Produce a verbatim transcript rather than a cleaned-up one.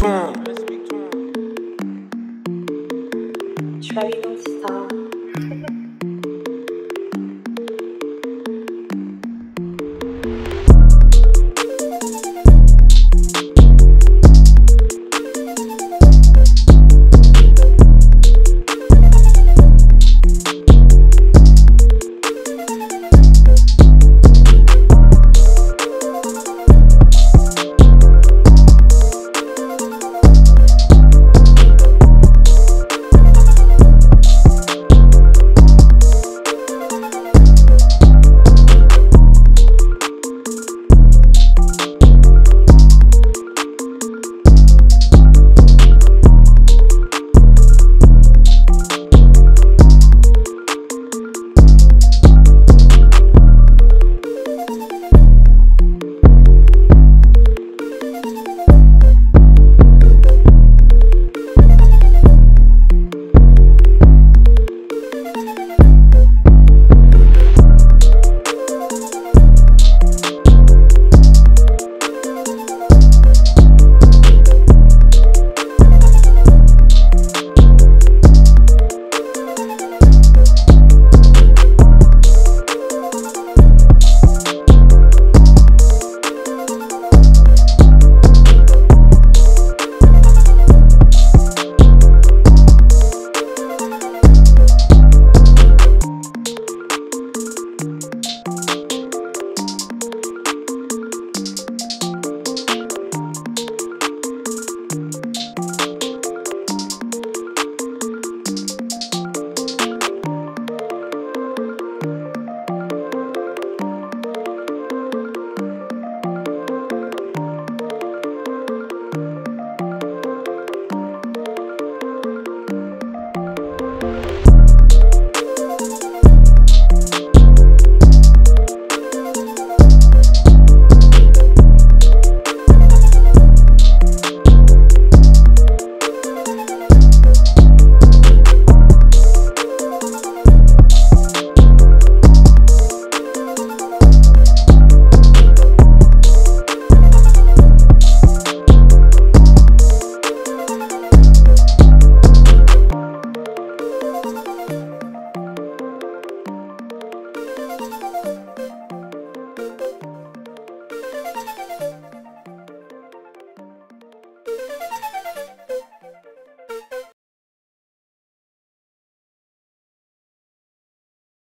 Respectons. Tu as une autre star.